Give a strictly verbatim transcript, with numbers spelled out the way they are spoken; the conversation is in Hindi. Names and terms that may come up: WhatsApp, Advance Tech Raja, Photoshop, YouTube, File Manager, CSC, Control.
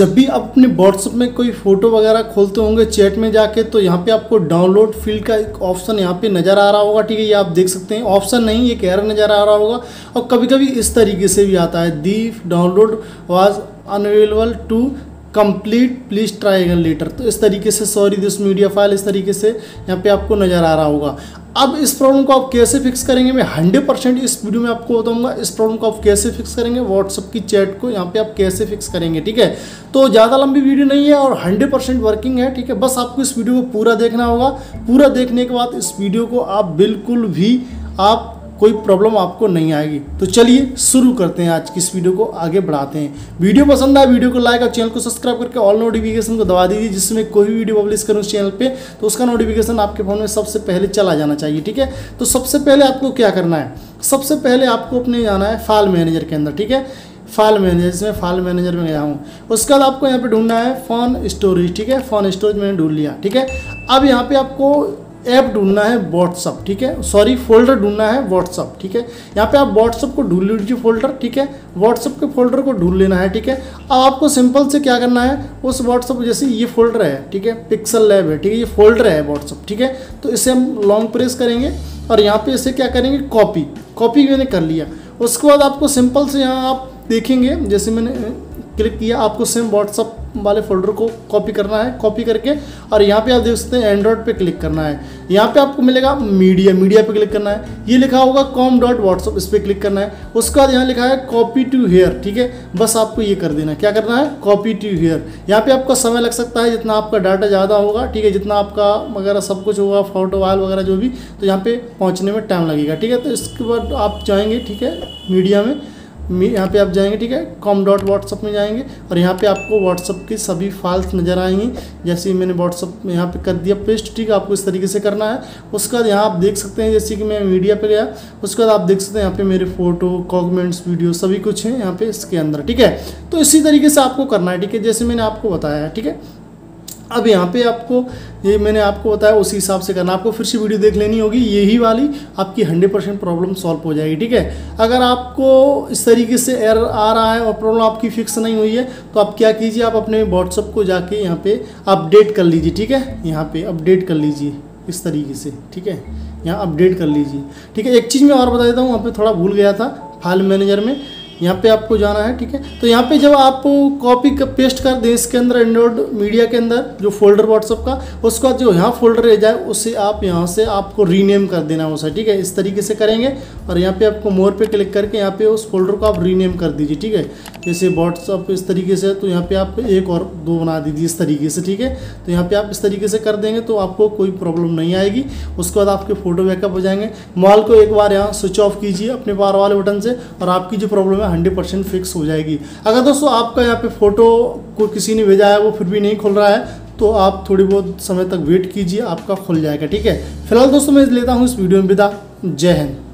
जब भी आप अपने व्हाट्सएप में कोई फ़ोटो वगैरह खोलते होंगे चैट में जाके, तो यहाँ पे आपको डाउनलोड फील्ड का एक ऑप्शन यहाँ पे नज़र आ रहा होगा। ठीक है, ये आप देख सकते हैं, ऑप्शन नहीं एक एरर नज़र आ रहा होगा। और कभी कभी इस तरीके से भी आता है, the download was unavailable to complete please try again later. तो इस तरीके से सॉरी दिस मीडिया फाइल इस तरीके से यहाँ पे आपको नज़र आ रहा होगा। अब इस प्रॉब्लम को आप कैसे फिक्स करेंगे, मैं हंड्रेड परसेंट इस वीडियो में आपको बताऊंगा। इस प्रॉब्लम को आप कैसे फिक्स करेंगे, व्हाट्सअप की चैट को यहाँ पे आप कैसे फिक्स करेंगे। ठीक है, तो ज़्यादा लंबी वीडियो नहीं है और हंड्रेड परसेंट वर्किंग है। ठीक है, बस आपको इस वीडियो को पूरा देखना होगा। पूरा देखने के बाद इस वीडियो को आप बिल्कुल भी आप कोई प्रॉब्लम आपको नहीं आएगी। तो चलिए शुरू करते हैं, आज की इस वीडियो को आगे बढ़ाते हैं। वीडियो पसंद आए वीडियो को लाइक और चैनल को सब्सक्राइब करके ऑल नोटिफिकेशन को दबा दीजिए, जिससे मैं कोई भी वीडियो पब्लिश करूँ इस चैनल पे तो उसका नोटिफिकेशन आपके फ़ोन में सबसे पहले चला जाना चाहिए। ठीक है, तो सबसे पहले आपको क्या करना है, सबसे पहले आपको अपने जाना है फाइल मैनेजर के अंदर। ठीक है, फाइल मैनेजर, जिसमें फाइल मैनेजर में गया हूँ। उसके बाद आपको यहाँ पर ढूंढना है फोन स्टोरेज। ठीक है, फोन स्टोरेज मैंने ढूंढ लिया। ठीक है, अब यहाँ पर आपको ऐप ढूंढना है व्हाट्सअप। ठीक है, सॉरी फोल्डर ढूंढना है व्हाट्सअप। ठीक है, यहाँ पे आप व्हाट्सअप को ढूंढ लीजिए फोल्डर। ठीक है, व्हाट्सअप के फोल्डर को ढूंढ लेना है। ठीक है, अब आपको सिंपल से क्या करना है, उस व्हाट्सअप जैसे ये फोल्डर है। ठीक है, पिक्सल लैब है। ठीक है, ये फोल्डर है व्हाट्सअप। ठीक है, तो इसे हम लॉन्ग प्रेस करेंगे और यहाँ पर इसे क्या करेंगे, कॉपी। कॉपी मैंने कर लिया। उसके बाद आपको सिंपल से यहाँ आप देखेंगे, जैसे मैंने क्लिक किया, आपको सेम व्हाट्सअप वाले फोल्डर को कॉपी करना है। कॉपी करके और यहाँ पे आप देख सकते हैं एंड्रॉयड पे क्लिक करना है। यहाँ पे आपको मिलेगा मीडिया, मीडिया पे क्लिक करना है। ये लिखा होगा कॉम डॉट व्हाट्सअप, इस पर क्लिक करना है। उसके बाद यहाँ लिखा है कॉपी टू हेयर। ठीक है, बस आपको ये कर देना, क्या करना है, कॉपी टू हेयर। यहाँ पे आपका समय लग सकता है, जितना आपका डाटा ज़्यादा होगा। ठीक है, जितना आपका वगैरह सब कुछ होगा, फोटो फाइल वगैरह जो भी, तो यहाँ पर पहुँचने में टाइम लगेगा। ठीक है, तो इसके बाद आप जाएंगे, ठीक है, मीडिया में यहाँ पे आप जाएंगे। ठीक है, कॉम डॉट व्हाट्सअप में जाएंगे और यहाँ पे आपको व्हाट्सअप की सभी फाइल्स नज़र आएंगी। जैसे मैंने व्हाट्सअप में यहाँ पे कर दिया पेस्ट। ठीक है, आपको इस तरीके से करना है। उसके बाद यहाँ आप देख सकते हैं, जैसे कि मैं मीडिया पे गया, उसके बाद आप देख सकते हैं यहाँ पे मेरे फोटो, कॉमेंट्स, वीडियो सभी कुछ हैं यहाँ पे इसके अंदर। ठीक है, तो इसी तरीके से आपको करना है। ठीक है, जैसे मैंने आपको बताया है। ठीक है, अब यहाँ पे आपको ये मैंने आपको बताया, उसी हिसाब से करना। आपको फिर से वीडियो देख लेनी होगी, यही वाली आपकी हंड्रेड परसेंट प्रॉब्लम सॉल्व हो जाएगी। ठीक है, अगर आपको इस तरीके से एरर आ रहा है और प्रॉब्लम आपकी फिक्स नहीं हुई है, तो आप क्या कीजिए, आप अपने व्हाट्सएप को जाके यहाँ पे अपडेट कर लीजिए। ठीक है, यहाँ पे अपडेट कर लीजिए इस तरीके से। ठीक है, यहाँ अपडेट कर लीजिए। ठीक है, एक चीज़ मैं और बता देता हूँ, वहाँ पर थोड़ा भूल गया था, फाइल मैनेजर में यहाँ पे आपको जाना है। ठीक है, तो यहाँ पे जब आप कॉपी का पेस्ट कर दें इसके अंदर, एंड्रॉयड मीडिया के अंदर जो फोल्डर व्हाट्सअप का, उसके बाद जो यहाँ फोल्डर रह जाए उसे आप यहाँ से आपको रीनेम कर देना है उसे। ठीक है, इस तरीके से करेंगे और यहाँ पे आपको मोर पे क्लिक करके यहाँ पे उस फोल्डर को आप रीनेम कर दीजिए। ठीक है, जैसे व्हाट्सअप इस तरीके से, तो यहाँ पर आप एक और दो बना दीजिए इस तरीके से। ठीक है, तो यहाँ पर आप इस तरीके से कर देंगे तो आपको कोई प्रॉब्लम नहीं आएगी। उसके बाद आपके फ़ोटो बैकअप हो जाएंगे। मोबाइल को एक बार यहाँ स्विच ऑफ कीजिए अपने पावर वाले बटन से और आपकी जो प्रॉब्लम है हंड्रेड परसेंट फिक्स हो जाएगी। अगर दोस्तों आपका यहाँ पे फोटो को किसी ने भेजा है, वो फिर भी नहीं खुल रहा है, तो आप थोड़ी बहुत समय तक वेट कीजिए, आपका खुल जाएगा। ठीक है, फिलहाल दोस्तों मैं लेता हूँ इस वीडियो में विदा। जय हिंद।